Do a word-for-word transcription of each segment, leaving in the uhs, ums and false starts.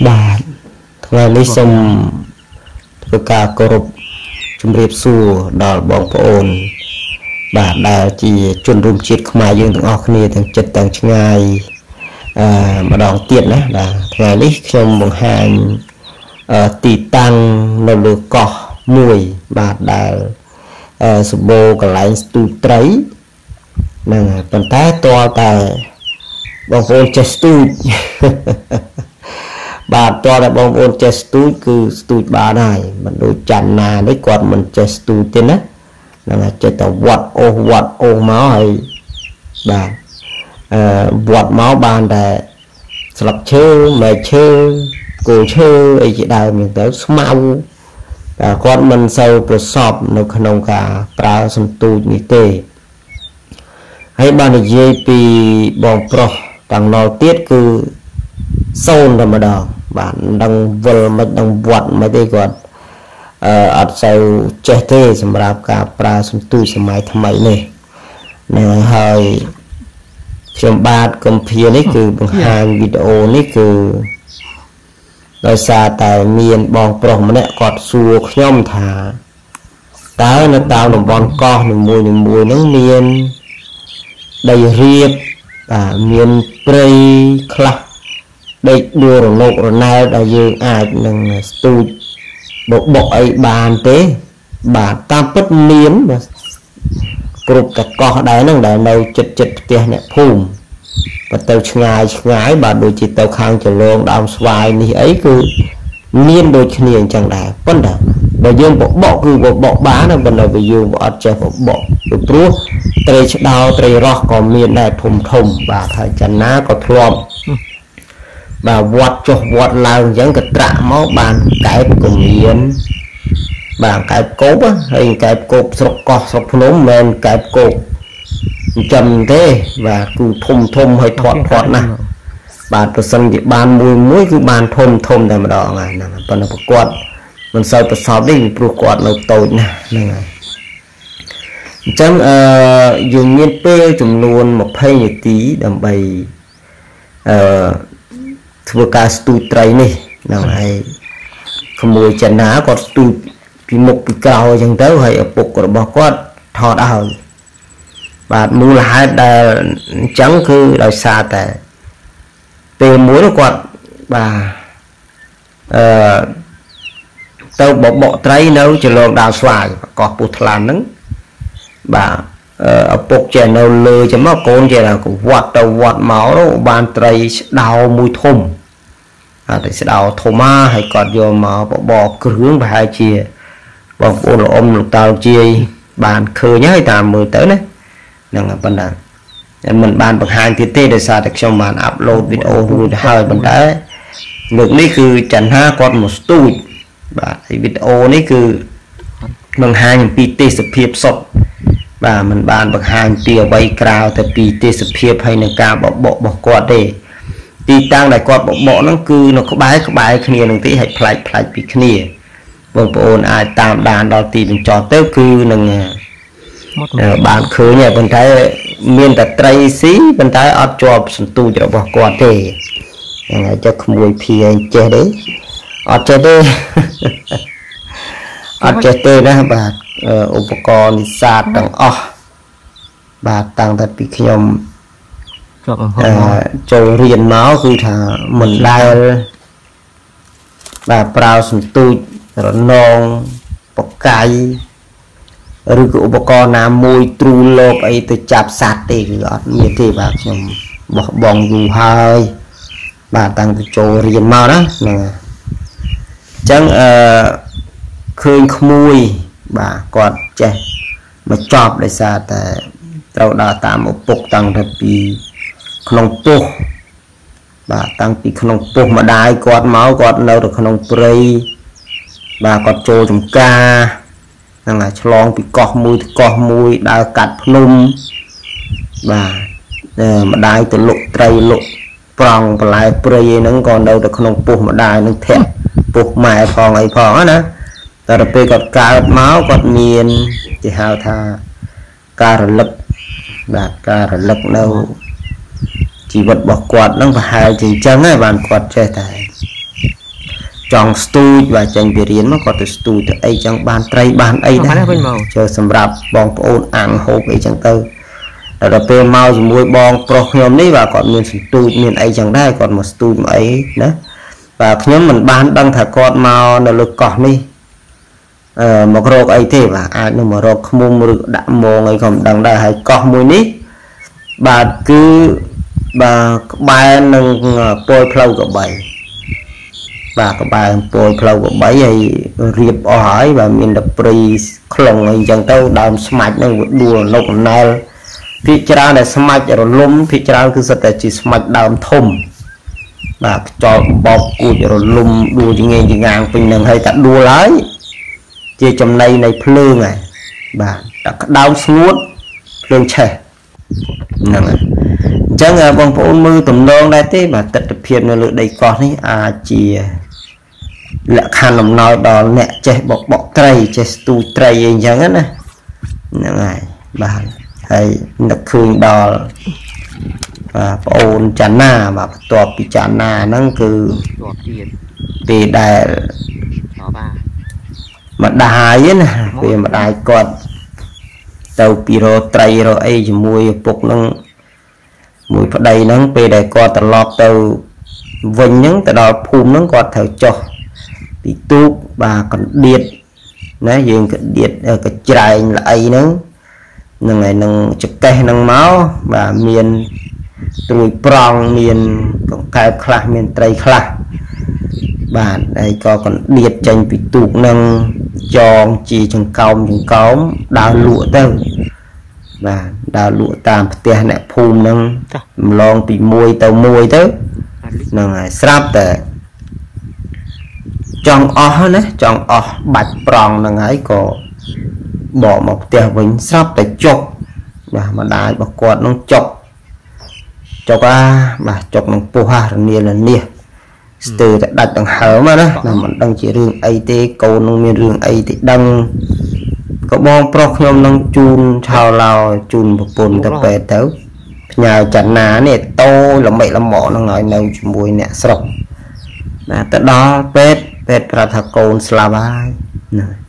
Bà thằng lấy xong thằng cả cổ rục chùm rịp xù đòi bóng phổ ồn bà đã chỉ chuẩn rùm chết không ai dương thằng ọc này thằng chật thằng chẳng ai mà đón tiện á là thằng lấy xong bằng hàng tỷ tăng nằm được cỏ mùi bà đã sụp bồ cả lãnh tù trấy nàng bàn tay to tài bóng phổ ồn chết tù bà cho là bóng ôn chết tui cứ tui bà này mình đôi chẳng là đấy còn mình chết tui tên á là chết tao vọt ô vọt ô máu hay bà vọt máu bàn để sập chơ mày chơ cổ chơ ấy chị đào mình tới mau cả con mình sâu bột sọp nó khăn ông cả bà xong tui như thế hay bà này dây bì bóng pro tặng nó tiết cứ sâu là mà đỏ bạn đang vờ mà đang vọt mấy đây còn ở sau chơi thế xem ra cả pra xem tu xem máy tham máy này này hơi xem ba cầm phía đấy cứ bằng hai video đấy cứ nói xa tại miền bòn bồng mà đấy còn xua nhom thả tao nó tao nó bòn co nó mùi nó mùi nó miền đầy riết à miền prey club đây đưa rồi lột rồi nay là dương ai đừng tu bộ bộ ấy bàn tế bà ta bất miếng mà cục cả cỏ đá nâng đá nâu chật chật kia nè phùm và tao ngái ngái bà đôi chị tao khang trở luôn đau xoài này ấy cứ miên đôi chân liền chẳng đá vấn đá và dương bộ bộ cứ bộ bộ bá nó vẫn là vì dương bộ ớt chè bộ bộ được rút trê đau trê rọt có miên này thùng thùng và thầy chẳng ná có thùm bà vọt cho vọt làm giống cái trạ máu bàn cái cùng yên bà cái cốp á hay cái cốp sọc cọt sọc nốm lên cái cột trầm thế và cứ thum thum hơi thoát thoát nè bà tôi sân thì bàn mùi mũi cứ bàn thum thum này mà đỏ này nè toàn là quạt mình sau tôi sáu đi buộc quạt lâu tối nè này chẳng dùng nhiên pê chúng luôn một hay tí đầm bày vừa cả tụt trái này nào này không mua chân đá còn tụt bị mục bị cao chẳng tới hay ở bục của bà con thọ đào và mua lại là trắng cứ đòi xa tại về muối nó còn bà ờ, tao bỏ bỏ trái nấu chỉ lon đào xoài có bột làm nắng bà bột chè nâu lười chấm mà con chè là cũng vọt đầu vọt máu đó bàn tray đào mùi thùm à thì sẽ đào thùm ma hay còn vô mà bỏ bỏ cứ hướng về hai chia bỏ vô là ôm lục tàu chia bàn khơi nhá hay tạm mười tới đấy đang là vấn đề mình bàn bằng hai tiếng tê để xa được xong màn upload video rồi hai vấn đề được đấy cứ chẳng ha còn một tui và thì video đấy cứ bằng hai những pt sự hiệp sọt và mình bàn bậc hàng tiêu bay cao tại vì tia sự hiệp hay là cao bỏ bộ bỏ quạt để đi tăng lại quạt bộ bộ nó cứ nó có bái có bái kia nó tí hãy phải phải bị kia bộ bộ ai tạm đàn đó tìm cho tới cư nâng bạn khứ nhà bên thái miền đặt trai xí bên thái áp cho sân tu cho bỏ quạt để cho không vui thì anh chơi đấy ở chơi đây ở chơi tê đó bà อุปกรณ์นิสสัตว์ทั้งอស់បាទតាំងតែពីខ្ញុំ bà con trẻ mà chọp để xa tại tao đã tạm một bục tăng thật vì không tốt bà tăng thì không tốt mà đai con máu con đâu được không prey bà con trôi trong ca đang là chlong bị cọp mùi thì cọp mùi đã cắt lung bà mà đai từ lục tray lục vòng và lại prey nó còn đâu được không tốt mà đai nó thẹn buộc mày phòng ấy phòng nữa ta đã bị cọt cá máu cọt miên thì hào tha cá lực và cá lực đâu chỉ vật bỏ quạt nó phải hai chỉ trắng ấy bàn quạt chơi tài chọn studio và chọn việc riêng nó có từ studio ấy chẳng bàn tray bàn ấy đấy chờ sầm rạp bong ôn ảnh hộp ấy chẳng tư ở đó pe mau dùng môi bong pro nhóm đấy và còn miền studio miền ấy chẳng đây còn một studio ấy nữa và nhóm mình bán đăng thả con màu là lực cỏ đi một rô ấy thế và ai nó mà rô không mua được đạm mồ người còn đăng đại hay có mùi nít bà cứ bà bài nâng bôi plau của bảy và các bạn bồi plau của bảy ấy riệp ở hỏi và miền đập bì khổng người dân tâu đào smart đang đùa lộc này phía ra là smart rồi lúng phía ra cứ sợ chỉ smart đào thùng và cho bọc cùi rồi lùm đùa như nghe như ngang bình thường hay tận đùa lái chia trong này này phơi này và đào suốt phơi trẻ chẳng là bằng phố mưu tùm đông đây thế mà tật tập hiệp nó lựa đầy con ấy à chỉ là khăn lòng nói đó nẹ chế bọc bọc trầy chế tu trầy chẳng hết này này bà hay nó khương đó và ôn chán nà mà tọp cái chán nà nó cứ về đài mà đài ấy nè về mà đài con tàu bì rô trầy rồi ấy mùi phục nâng mùi vào đây nó về để có tờ lọt từ vinh những tờ đó phùm nó có thể cho thì tốt và còn điện nó dừng cái điện ở cái trái là ấy nó nâng này nâng chụp cây nâng máu và miền tùi prong miền cũng cao khá miền tây khá và đây có còn điện tranh bị tụ nâng cho chỉ trong công những cống đào lụa tơ và đào lụa tạm tiền này phun nâng lòng bị môi tàu môi tới nâng sắp tới trong ó nè trong ó bạch prong nâng ấy có bỏ một tiền vĩnh sắp tới chọc và mà đại bọc quạt nó chọc chọc à mà chọc nó phù hà nia là nia từ đặt đằng hở mà đó là mình đang chỉ riêng ấy tế cầu nông miền riêng ấy thì đăng có bom pro nhom nâng chun thao lao chun một bồn tập về tới nhà chăn ná này to là mẹ là mỏ nó nói nấu mùi nè sọc là tới đó pet pet ra thằng con slava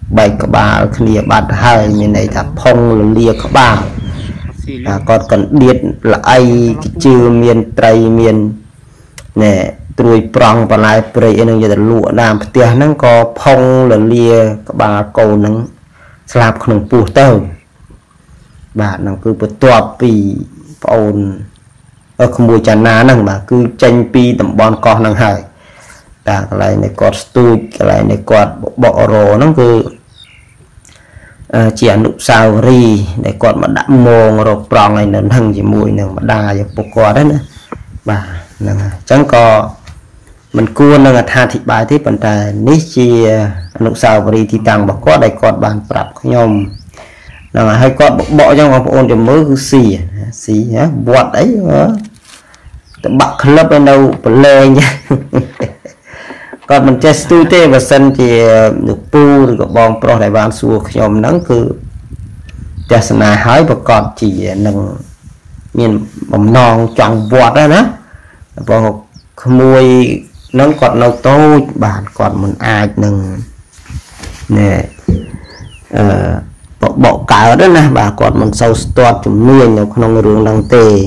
bảy có ba kia bát hai mình này thằng phong lia có ba là còn cần điện là ai chưa miền tây miền nè tui prong và lại prey nên giờ lụa làm tiền nó có phong là lia có ba cầu nó làm không phù tơ bạn nó cứ tọt vì ồn ở không mùi chán ná nâng mà cứ tranh pi tầm bon con nâng hải là cái này này có tui cái này này có bọ rồ nó cứ chỉ ăn nụ sao ri để còn mà đã mồm rồi prong này nó thằng chỉ mùi nâng mà đa giờ bột cò đấy nữa bà nâng chẳng có mình cua nâng là tha thịt bài thế bản tài nít chi lúc sau và đi thì tàng bọc có đầy cọt bàn bạc nhóm là hai con bỏ trong vòng ôn cho mới cứ xì xì nhá bọt đấy bạc lớp lên đâu lê nhá còn mình chết tui tê và sân thì được pu được bom pro đại ban xua nhóm nắng cứ chết là hỏi và còn chỉ nâng miền bầm non chọn bọt ra đó vào mùi nó còn lâu tôi bạn còn một ai nâng nè ờ, bộ, bộ cáo đó nè bà còn một sâu toát chúng miền nó không rừng đang tề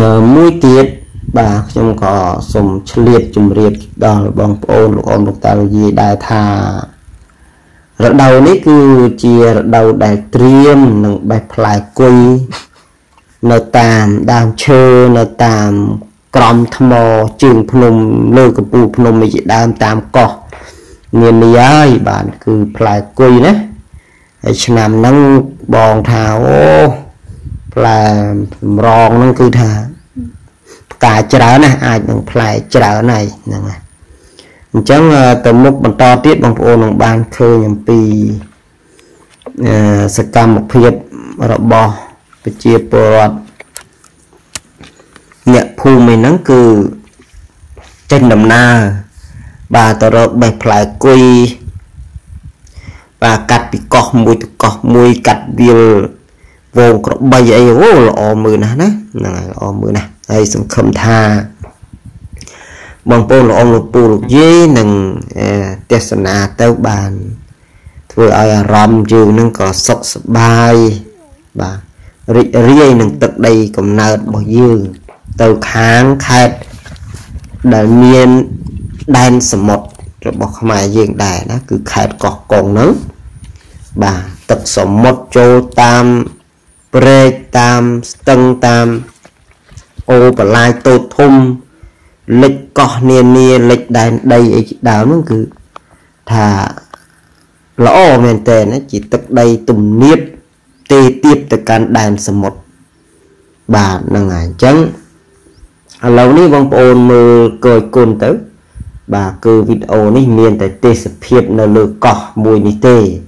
ờ, mũi tiết bà không có sống liệt chùm liệt đó là bằng ô lục ôm lục tạo gì đại thà rồi đầu đấy cứ chia đầu đại triêm nâng bạch lại quy nó tàm đào chơi nó tàm cầm tham mò trường phun lơ cặp bù phun mình chỉ đam tam cỏ miền này ấy bạn cứ phải quỳ đấy làm nâng bòn thảo là ròn nâng cứ thả cả chợ này ai cũng phải chợ này nè chẳng từ lúc mình to tiết bằng ô bằng bàn khơi nhầm pì sờ cam một phiệt rồi bò bị chia bọt nhẹ phù mình nắng cừ trên đầm na bà tao rồi bẹp lại quỳ và cắt bị cọp mùi cọp mùi cắt viền vô còn bây ấy ô lọ mưa nè nè lọ mưa nè đây sừng khom tha Bọn bố là ông lục bố lục dế nâng tiết xa nà tao bàn Thôi ai à rõm dư nâng có sọc sắp bài Bà Rìa nâng tức đây cũng nợt bỏ dư Tao kháng khát Đại miên Đen xa một Rồi bỏ khám ai dương đại đó Cứ khát có con nâng Bà tức xa một chô tam Prê tam Tân tam Ô bà lai tô thum Lịch có nè nè lịch đàn đầy ấy đáo nó cứ thả lõ mẹn tên ấy chỉ tức đầy tùm niếp tê tiếp từ căn đàn sầm một bà nâng ảnh chấn lâu ní vòng ôn mơ cười côn tới bà cứ video ní miền tại tê sập hiệp nơ lơ cỏ mùi ní tê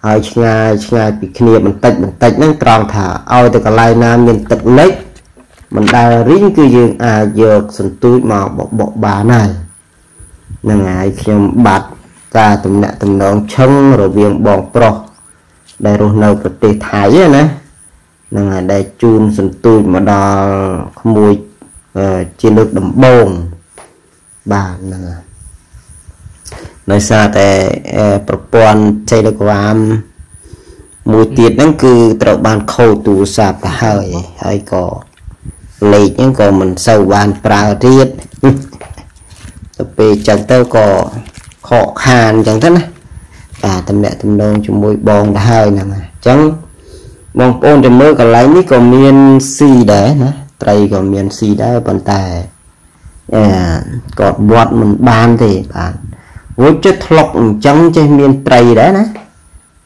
hơi ngay ngay bị kia mình tạch mình tạch nâng tròn thả ao từ cái lai nam miền tật lấy mình đã riêng cứ dương à dược sân túi màu bọc bọc bà này nâng ai khiêm bạc ra tùm nạ tùm nóng chân rồi viên bọn pro đây rồi nâu vật tế thái vậy nè nâng ai đây chun sân túi mà đo mùi chi nước đầm bồn bà nâng ai nói xa tại bà bọn chạy lực vạm mùi tiết nâng cứ trọc bàn khâu tù sạp và hơi hơi có lấy những cô mình sâu bàn bà riết tập về chẳng tao có khó khăn chẳng thế này và tâm lệ tâm đông cho mùi bòn đã hơi nè chẳng bóng ôn thì mới còn lấy mấy con miên si đấy nè tay còn miên si đấy bàn tay còn bọt mình bàn thì bạn với chất lọc trắng trên miên tay đấy nè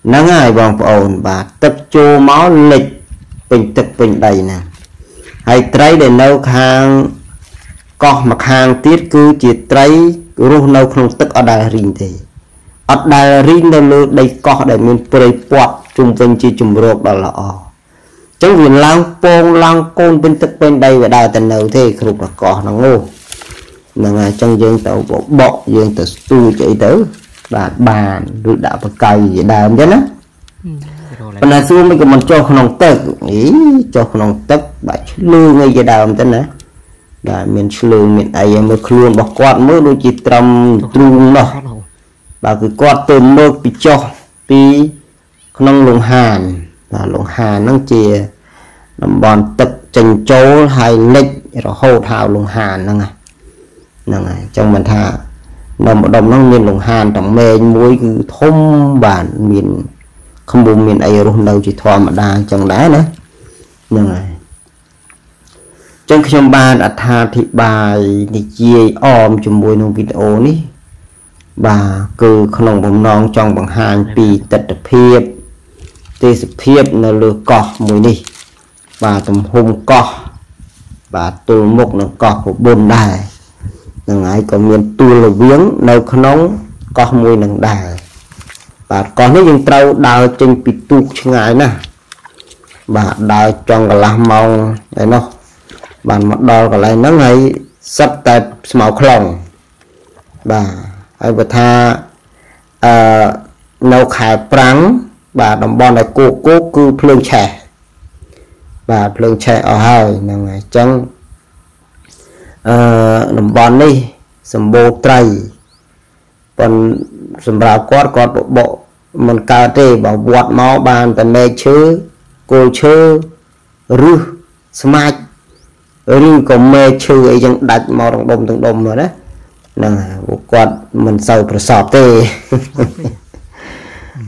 nắng ai bóng ôn và tập cho máu lịch bình tập bình đầy nè hay trái để nấu hàng có mặt hàng tiết cứ chỉ trái rô nấu không tức ở đài rình thì ở đài rình đây luôn đây có để mình bơi quạt chung quanh chỉ chung ruột đó là chẳng vì lang pon lang con bên tức bên đây và đài tận đầu thì không là có nó ngu là trong dân tàu bộ bộ dân tàu tu chạy tới và bàn được đạo và cây gì đài thế đó còn là xưa mình còn mình cho nòng tật ý cho nòng tật bà lương ngay giờ đào tên nè là mình lương mình ấy mới lương bọc quạt mới đôi chỉ trầm trung đó bà cứ quạt tên mơ bị cho vì nông lồng hàn là lồng hàn nông chè làm bọn tật chành chấu hay lịch rồi hậu thảo lồng hàn nè này nè này trong mình thà nằm ở đồng nông miền lồng hàn trong mê muối cứ thông bản miền không buồn miền ấy luôn đâu chỉ thoa mà đa chẳng đá nữa nhưng mà trong khi trong ba đã tha thì bài thì chia om cho mùi nông video ní bà cứ không bằng non trong bằng hàng vì tật hiệp tê hiệp là lừa cỏ mùi đi và tầm hôn cỏ và tôi mục nó cỏ của bồn đài là ai có miền tôi là viếng đâu có nóng có mùi nặng đài và còn những dân trâu đào trên bị tuột ngại nè và đào trong là làm màu này nó bạn mặt đo cái này nó ngay sắp tại màu khổng và ai vừa tha nấu khải prắng và đồng bọn này cố cố cứ phương trẻ và phương trẻ ở hơi là ngày trắng đồng bọn đi sầm bồ tray còn sầm rào quát quát bộ bộ mình cao tê bảo bọt máu bàn tần đây chứ cô chứ rư smart rư còn mê chư ấy chẳng đặt màu đồng đồng đồng đồng rồi đó là quạt mình sầu và sọp tê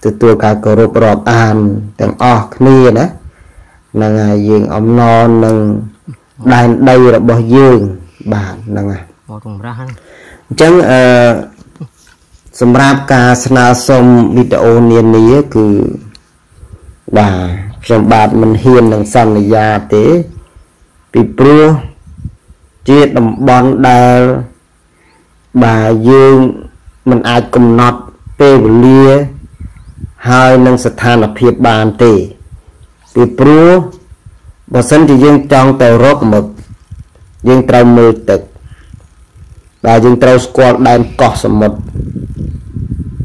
từ từ cà rọt rọt an từng ở kia đó là ngày giường ông non lần đây đây là bờ giường bạn là ngày chẳng sầm rạp cả sna sông video niên ní cứ bà trong bát mình hiền đằng sân là già thế bị pro chia đồng bọn đào bà dương mình ai cũng nọt bê lia hai nâng sạch than là phía bàn tì vì bố bà sân thì dương trong tàu rốt mực dương trao mưu tực bà dương trao squat đàn cỏ sầm mực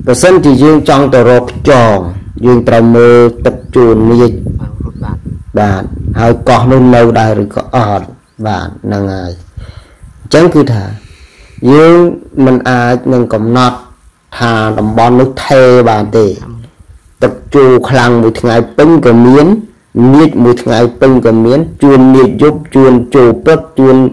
bà sân thì dương trong tàu rốt tròn dương trao mưu tực chuồn mê bàn hai cỏ nông lâu đài rồi có ọt bàn nàng ai chẳng cứ thả dương mình ai nâng cũng nọt thà đồng bọn nước thê bàn tì tập chu khăn một ngày bưng cái miếng miết một ngày bưng cái miếng chuồn miết dục chuồn chu bớt chuồn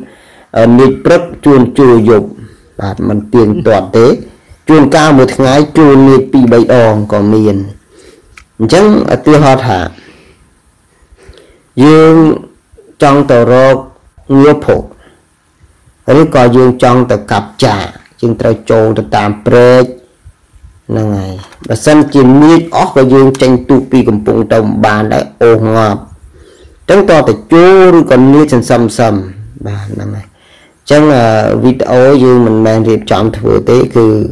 miết bớt chuồn chu dục và mình tiền toàn thế chuồn cao một ngày chuồn miết bị bầy ong còn miền chẳng tiêu hoa thả dương trong tờ rô nghĩa phục ấy có dương trong tờ cặp trà trên tờ châu tờ tam prê năng này và sân chim miết óc và dương tranh tu pi cùng phụng đồng bàn đã ô ngọt trắng to thì chú rồi còn miết sầm sầm sầm và năng này chẳng là video dương mình mang riêng chọn thừa tế cứ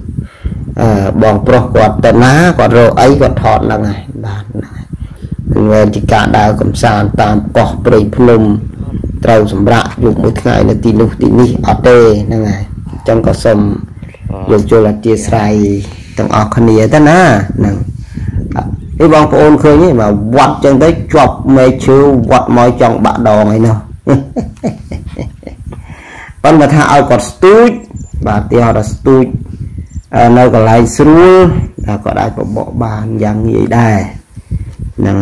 bọn pro quạt tên á quạt rồi ấy quạt thọt năng này và năng này chỉ cả đào cầm sàn tam cỏ bầy plum trâu sầm rạ dùng mỗi ngày là tin lúc tin đi ở đây năng này chẳng có sầm dùng cho là chia sài tầng ở khăn nhẹ thế na, cái băng phôn khơi nhỉ mà quạt chân tới chọc mày chưa quạt mỏi chồng bạ đòn này nào, con mà thao còn tui bà tiêu là tui, nơi còn lại xúi là có đại bộ bộ bàn dạng như đây, nè,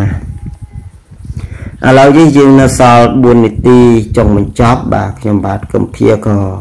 lâu chứ riêng là sau buồn nít đi chồng mình chóp bà chồng bà cầm kia còn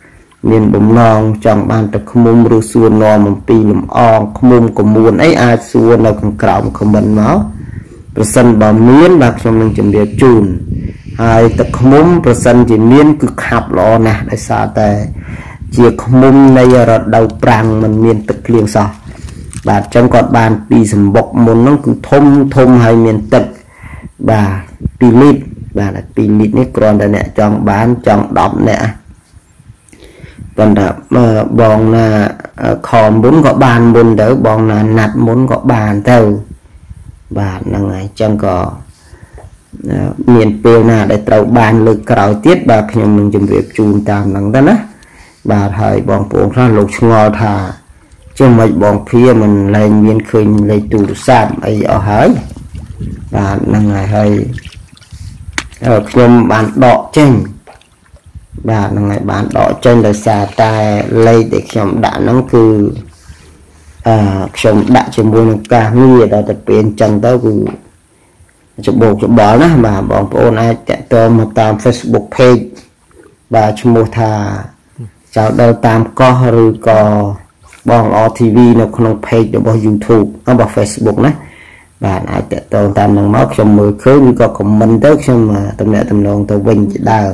nên bấm non trong bàn tập khum rú xuân non một pi lùm on khum của muôn ấy ai xuân đâu còn còng không bẩn máu bờ sân bờ miến bạc cho mình chuẩn bị chùn hai tập khum bờ sân chỉ miến cứ hạp lo nè đại sa tề chia khum này ở đầu prang mình miến tập liền sao bà trong còn bàn pi sầm bọc muốn nó cứ thôm thôm hay miến tập bà pi lít bà là pi lít này còn đây nè trong bán trong đọp nè còn đã bọn là còn muốn có bàn muốn đỡ bọn là nạt muốn có bàn tàu và là ngày chẳng có miền tiêu nào để tàu bàn lực cầu tiết bạc nhưng mình chuẩn bị chùm tam nắng đó bà thầy bọn buồn ra lục ngò thà chứ mấy bọn phía mình lên miền khơi lấy tủ sạm ấy ở hới và là ngày hơi ở trong bàn đỏ trên bà là ngày bán đỏ trên đời xa tay lấy để chồng đã nóng cư chồng đã chồng buôn ca nguy đã tập biến chân tới của chụp bộ chụp bỏ nó mà bọn ôn ai chạy tới một tam Facebook page bà chụp một thà cháu đâu tam có rồi có bọn o tv nó không page để bọn YouTube nó bọn Facebook này và ai chạy tới tam nóng móc chồng mười khứ như có comment tới xem mà tầm nẹ tầm nông tôi vinh chị đào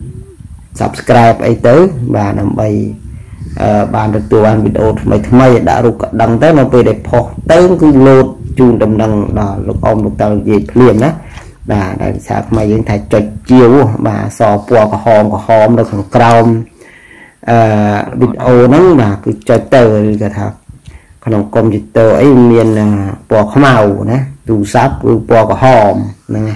subscribe ấy tới và nằm bay bàn được từ bàn video mày thay đã rút đăng tới nó về để phỏng tới cứ lột chuồng đầm đằng là lúc ông lúc tao gì liền đó và đại sạc mày vẫn thấy trật chiều và sò bò có hòm có hòm được thằng crom video nắng là cứ chơi tờ cả thằng còn công dịch tờ ấy miền bò có màu nè dù sáp bò có hòm này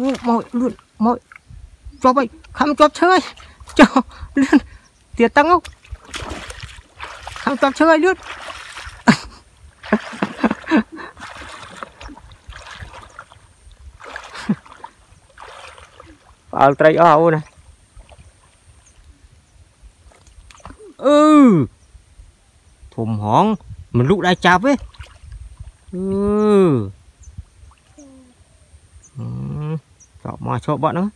មកមកលួចមកជាប់អីខំជាប់ឈើចុះលឿនទៀតតឹងខំជាប់ឈើឲ្យលឿនเอาใจอ้าวนะเออถมห้องมันลุกได้จับเว้ยเออชอบมาชอบบ้านนะ